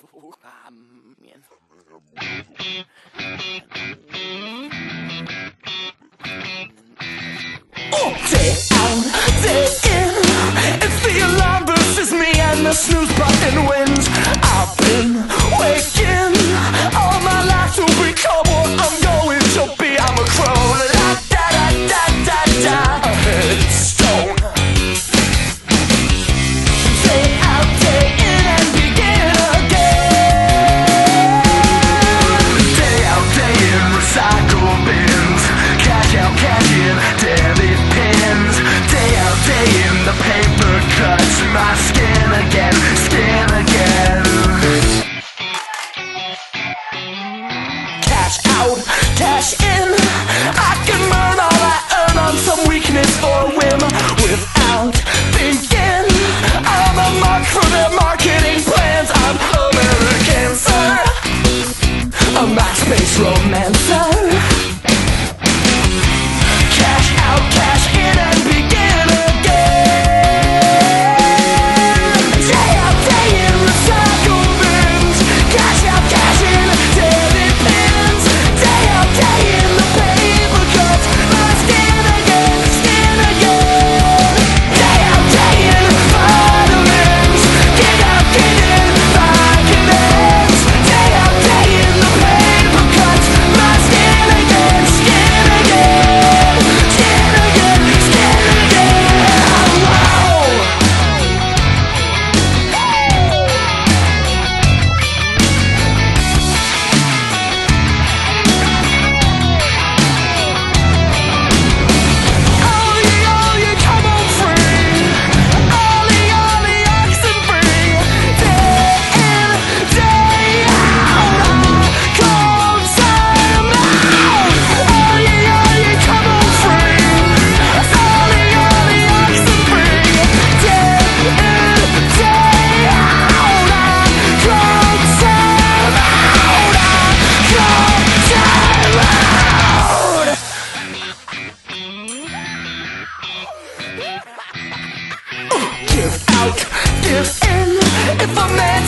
Day out, day in. If the alarm versus me and the snooze button wins, I've been waking all my life to become what I'm going to be. I'm a crow, la da da da da da, a headstone. Day out, day in, and begin again. Day out, day in, recycle bins, cash out, cash in, daily pins. Day out, day in, the paper cuts my skin again, skin again. Cash out, cash in, I can earn all I earn on some weakness or whim. Without thinking, I'm a mark for their marketing plans. I'm American, sir, a MySpace romancer. Cash out, cash in, and begin again. Day out, day in, recycle bins. Cash out, cash in, daily pins. Day out, day in, the paper cuts my skin again, skin again. Day out, day in, vitamins. Get in, vitamins. Day out, day in, the paper cuts my skin again, skin again. Skin again, skin again. Wow! Ollie, come on free. Ollie, oxen free. Day in, day out, I come time out. Ollie, come on free. Ollie, oxen free. Day in, day out, I come time out. I come time out. Give out, give in. If I'm